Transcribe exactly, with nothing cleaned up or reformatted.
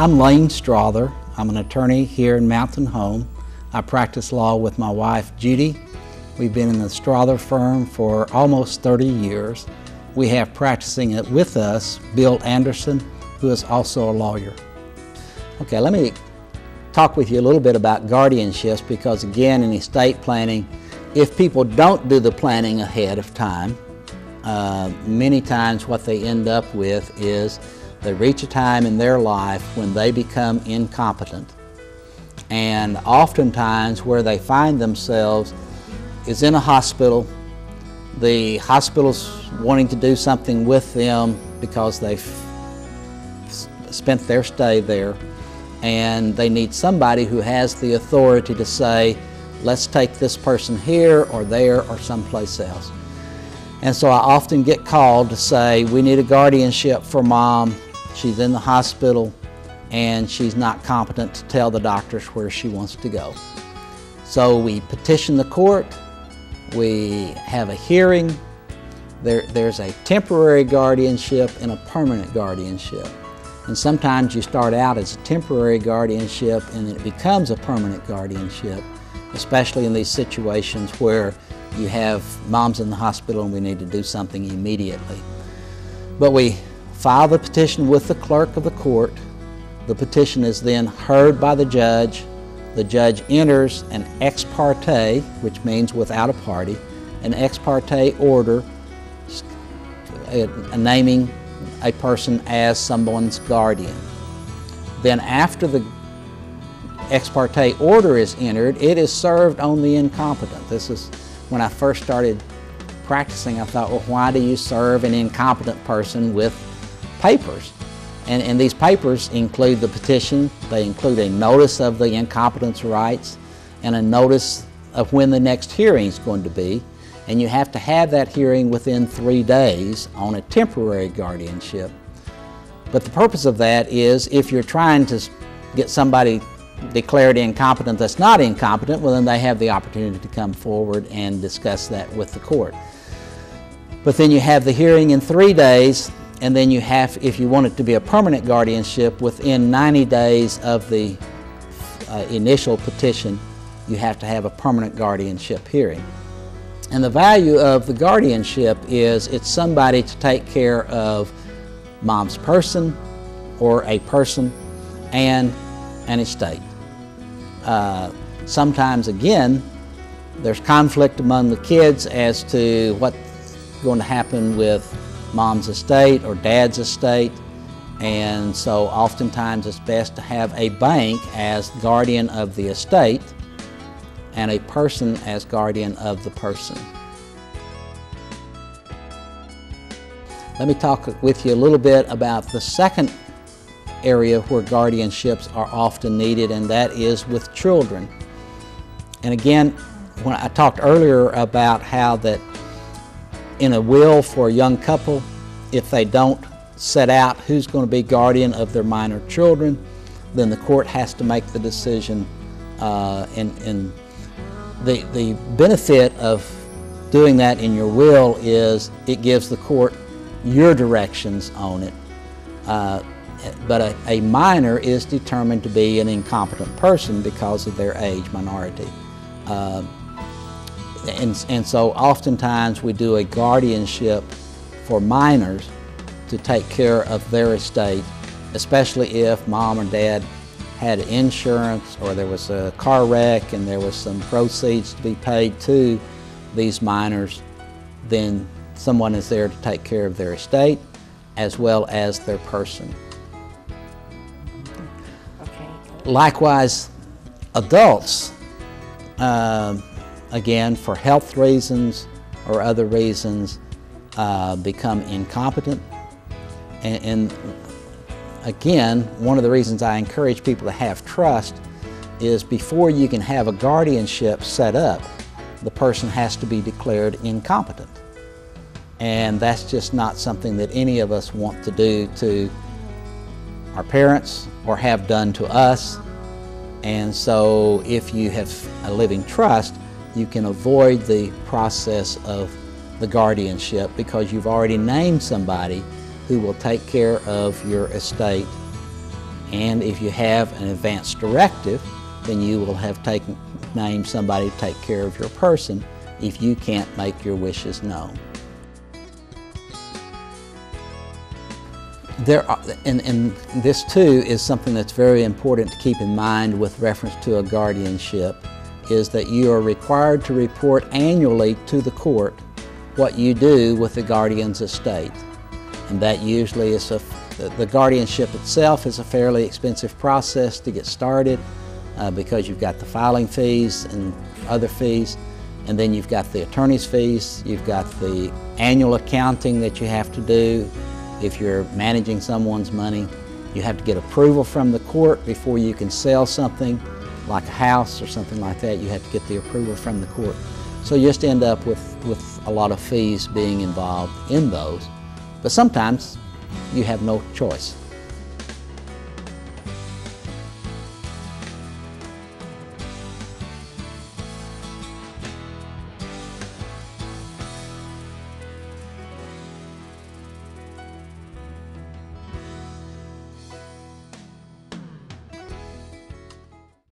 I'm Lane Strother. I'm an attorney here in Mountain Home. I practice law with my wife, Judy. We've been in the Strother Firm for almost thirty years. We have practicing it with us, Bill Anderson, who is also a lawyer. Okay, let me talk with you a little bit about guardianships, because again, in estate planning, if people don't do the planning ahead of time, uh, many times what they end up with is they reach a time in their life when they become incompetent. And oftentimes where they find themselves is in a hospital. The hospital's wanting to do something with them because they've spent their stay there, and they need somebody who has the authority to say, let's take this person here or there or someplace else. And so I often get called to say, we need a guardianship for Mom. She's in the hospital and she's not competent to tell the doctors where she wants to go. So we petition the court, we have a hearing. There, there's a temporary guardianship and a permanent guardianship. And sometimes you start out as a temporary guardianship and it becomes a permanent guardianship, especially in these situations where you have Mom's in the hospital and we need to do something immediately. But we file the petition with the clerk of the court. The petition is then heard by the judge. The judge enters an ex parte, which means without a party, an ex parte order naming a person as someone's guardian. Then after the ex parte order is entered, it is served on the incompetent. This is when I first started practicing, I thought, well, why do you serve an incompetent person with papers? And, and these papers include the petition, they include a notice of the incompetence rights and a notice of when the next hearing is going to be. And you have to have that hearing within three days on a temporary guardianship. But the purpose of that is if you're trying to get somebody declared incompetent that's not incompetent, well then they have the opportunity to come forward and discuss that with the court. But then you have the hearing in three days, and then you have, if you want it to be a permanent guardianship, within ninety days of the uh, initial petition, you have to have a permanent guardianship hearing. And the value of the guardianship is it's somebody to take care of Mom's person or a person and an estate. Uh, sometimes, again, there's conflict among the kids as to what's going to happen with Mom's estate or Dad's estate, and so oftentimes it's best to have a bank as guardian of the estate and a person as guardian of the person. Let me talk with you a little bit about the second area where guardianships are often needed, and that is with children. And again, when I talked earlier about how that in a will for a young couple, if they don't set out who's going to be guardian of their minor children, then the court has to make the decision. Uh, and and the, the benefit of doing that in your will is it gives the court your directions on it. Uh, but a, a minor is determined to be an incompetent person because of their age minority. Uh, and, and so oftentimes we do a guardianship for minors to take care of their estate, especially if Mom or Dad had insurance or there was a car wreck and there was some proceeds to be paid to these minors, then someone is there to take care of their estate as well as their person. Likewise, adults, uh, again, for health reasons or other reasons, uh, become incompetent. And, and again, one of the reasons I encourage people to have trust is before you can have a guardianship set up, the person has to be declared incompetent. And that's just not something that any of us want to do to our parents or have done to us. And so if you have a living trust, you can avoid the process of the guardianship because you've already named somebody who will take care of your estate And if you have an advance directive, then you will have taken, named somebody to take care of your person if you can't make your wishes known. There are, and, and this too is something that's very important to keep in mind with reference to a guardianship, is that you are required to report annually to the court what you do with the guardian's estate. And that usually is a, the guardianship itself is a fairly expensive process to get started uh, because you've got the filing fees and other fees, and then you've got the attorney's fees, you've got the annual accounting that you have to do. If you're managing someone's money, you have to get approval from the court before you can sell something, like a house or something like that. You have to get the approval from the court. So you just end up with, with a lot of fees being involved in those. But sometimes you have no choice.